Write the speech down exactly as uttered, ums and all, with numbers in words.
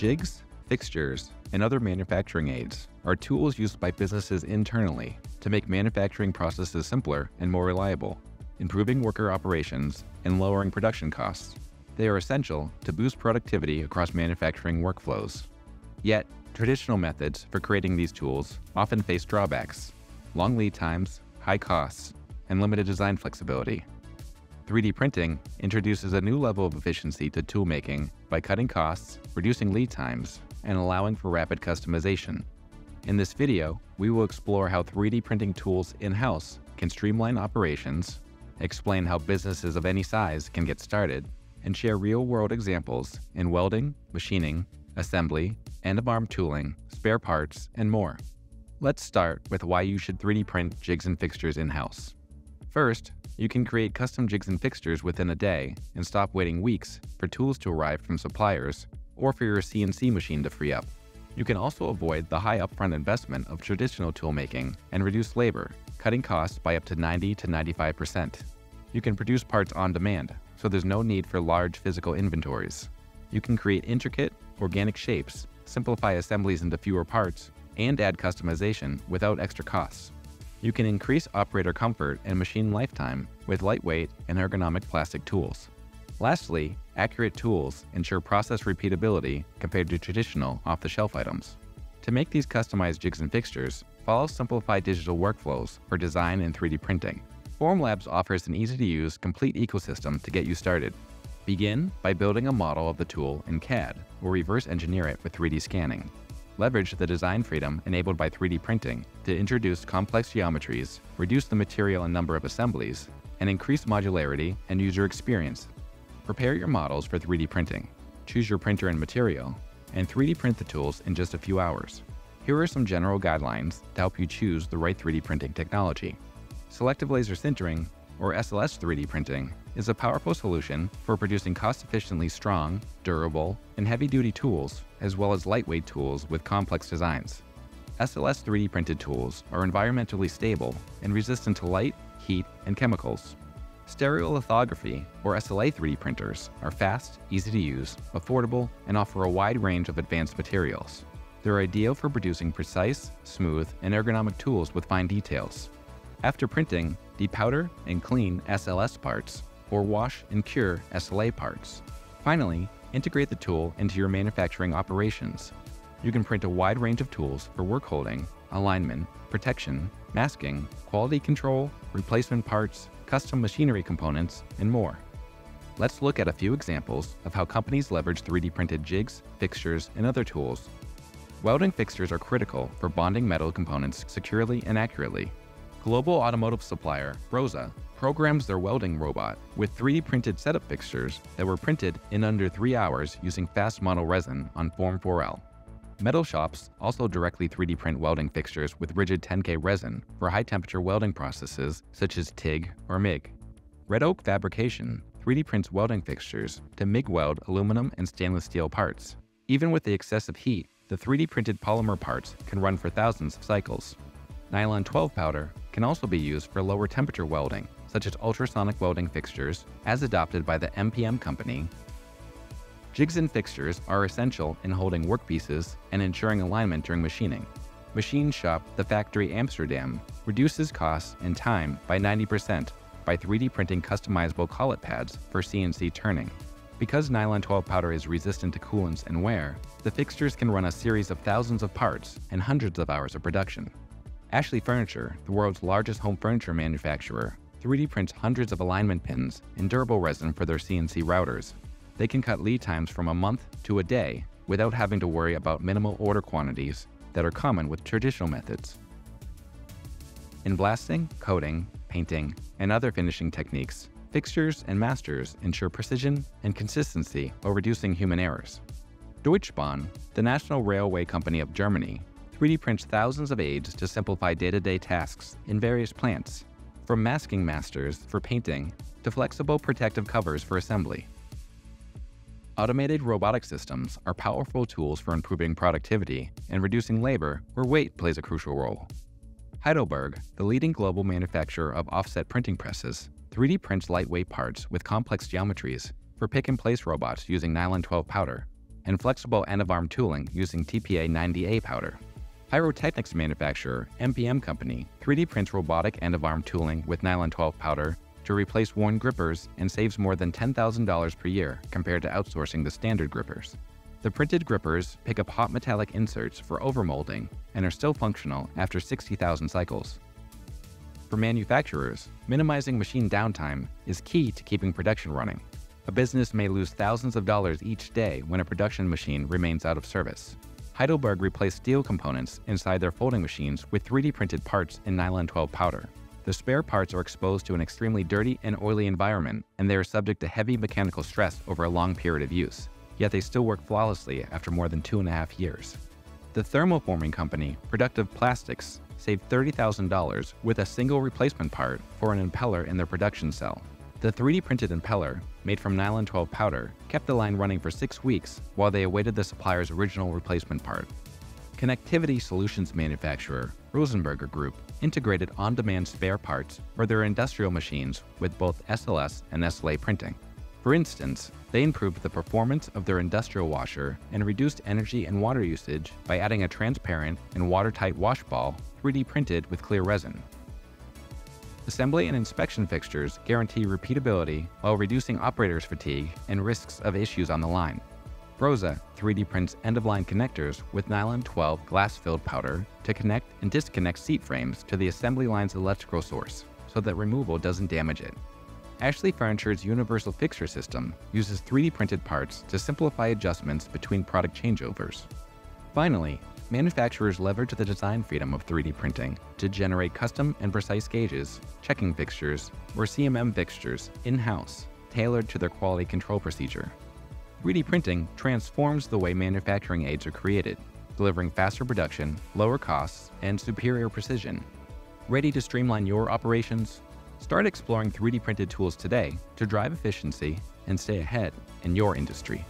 Jigs, fixtures, and other manufacturing aids are tools used by businesses internally to make manufacturing processes simpler and more reliable, improving worker operations and lowering production costs. They are essential to boost productivity across manufacturing workflows. Yet, traditional methods for creating these tools often face drawbacks: long lead times, high costs, and limited design flexibility. three D printing introduces a new level of efficiency to toolmaking by cutting costs, reducing lead times, and allowing for rapid customization. In this video, we will explore how three D printing tools in-house can streamline operations, explain how businesses of any size can get started, and share real-world examples in welding, machining, assembly, end-of-arm tooling, spare parts, and more. Let's start with why you should three D print jigs and fixtures in-house. First, you can create custom jigs and fixtures within a day and stop waiting weeks for tools to arrive from suppliers or for your C N C machine to free up. You can also avoid the high upfront investment of traditional toolmaking and reduce labor, cutting costs by up to ninety to ninety-five percent. You can produce parts on demand, so there's no need for large physical inventories. You can create intricate, organic shapes, simplify assemblies into fewer parts, and add customization without extra costs. You can increase operator comfort and machine lifetime with lightweight and ergonomic plastic tools. Lastly, accurate tools ensure process repeatability compared to traditional off-the-shelf items. To make these customized jigs and fixtures, follow simplified digital workflows for design and three D printing. Formlabs offers an easy-to-use, complete ecosystem to get you started. Begin by building a model of the tool in C A D or reverse engineer it with three D scanning. Leverage the design freedom enabled by three D printing to introduce complex geometries, reduce the material and number of assemblies, and increase modularity and user experience. Prepare your models for three D printing, choose your printer and material, and three D print the tools in just a few hours. Here are some general guidelines to help you choose the right three D printing technology. Selective laser sintering, or S L S three D printing, is a powerful solution for producing cost-efficiently strong, durable, and heavy-duty tools, as well as lightweight tools with complex designs. S L S three D printed tools are environmentally stable and resistant to light, heat, and chemicals. Stereolithography, or S L A three D printers, are fast, easy to use, affordable, and offer a wide range of advanced materials. They're ideal for producing precise, smooth, and ergonomic tools with fine details. After printing, depowder and clean S L S parts, or wash and cure S L A parts. Finally, integrate the tool into your manufacturing operations. You can print a wide range of tools for work holding, alignment, protection, masking, quality control, replacement parts, custom machinery components, and more. Let's look at a few examples of how companies leverage three D printed jigs, fixtures, and other tools. Welding fixtures are critical for bonding metal components securely and accurately. Global automotive supplier Brose programs their welding robot with three D printed setup fixtures that were printed in under three hours using fast model resin on Form four L. Metal shops also directly three D print welding fixtures with rigid ten K resin for high temperature welding processes such as T I G or M I G. Red Oak Fabrication three D prints welding fixtures to M I G weld aluminum and stainless steel parts. Even with the excessive heat, the three D printed polymer parts can run for thousands of cycles. Nylon twelve powder can also be used for lower temperature welding, such as ultrasonic welding fixtures, as adopted by the M P M company. Jigs and fixtures are essential in holding workpieces and ensuring alignment during machining. Machine shop The Factory Amsterdam reduces costs and time by ninety percent by three D printing customizable collet pads for C N C turning. Because nylon twelve powder is resistant to coolants and wear, the fixtures can run a series of thousands of parts and hundreds of hours of production. Ashley Furniture, the world's largest home furniture manufacturer, three D prints hundreds of alignment pins and durable resin for their C N C routers. They can cut lead times from a month to a day without having to worry about minimal order quantities that are common with traditional methods. In blasting, coating, painting, and other finishing techniques, fixtures and masters ensure precision and consistency while reducing human errors. Deutsche Bahn, the national railway company of Germany, three D prints thousands of aids to simplify day-to-day tasks in various plants, from masking masters for painting to flexible protective covers for assembly. Automated robotic systems are powerful tools for improving productivity and reducing labor where weight plays a crucial role. Heidelberg, the leading global manufacturer of offset printing presses, three D prints lightweight parts with complex geometries for pick-and-place robots using nylon twelve powder. and flexible end-of-arm tooling using T P A ninety A powder. Pyrotechnics manufacturer M P M Company three D prints robotic end-of-arm tooling with nylon twelve powder to replace worn grippers and saves more than ten thousand dollars per year compared to outsourcing the standard grippers. The printed grippers pick up hot metallic inserts for overmolding and are still functional after sixty thousand cycles. For manufacturers, minimizing machine downtime is key to keeping production running. A business may lose thousands of dollars each day when a production machine remains out of service. Heidelberg replaced steel components inside their folding machines with three D printed parts in nylon twelve powder. The spare parts are exposed to an extremely dirty and oily environment, and they are subject to heavy mechanical stress over a long period of use. Yet they still work flawlessly after more than two and a half years. The thermoforming company, Productive Plastics, saved thirty thousand dollars with a single replacement part for an impeller in their production cell. The three D printed impeller, made from nylon twelve powder, kept the line running for six weeks while they awaited the supplier's original replacement part. Connectivity solutions manufacturer, Rosenberger Group, integrated on-demand spare parts for their industrial machines with both S L S and S L A printing. For instance, they improved the performance of their industrial washer and reduced energy and water usage by adding a transparent and watertight wash ball three D printed with clear resin. Assembly and inspection fixtures guarantee repeatability while reducing operators' fatigue and risks of issues on the line. Brose three D prints end-of-line connectors with nylon twelve glass-filled powder to connect and disconnect seat frames to the assembly line's electrical source so that removal doesn't damage it. Ashley Furniture's universal fixture system uses three D printed parts to simplify adjustments between product changeovers. Finally, manufacturers leverage the design freedom of three D printing to generate custom and precise gauges, checking fixtures, or C M M fixtures in-house, tailored to their quality control procedure. three D printing transforms the way manufacturing aids are created, delivering faster production, lower costs, and superior precision. Ready to streamline your operations? Start exploring three D printed tools today to drive efficiency and stay ahead in your industry.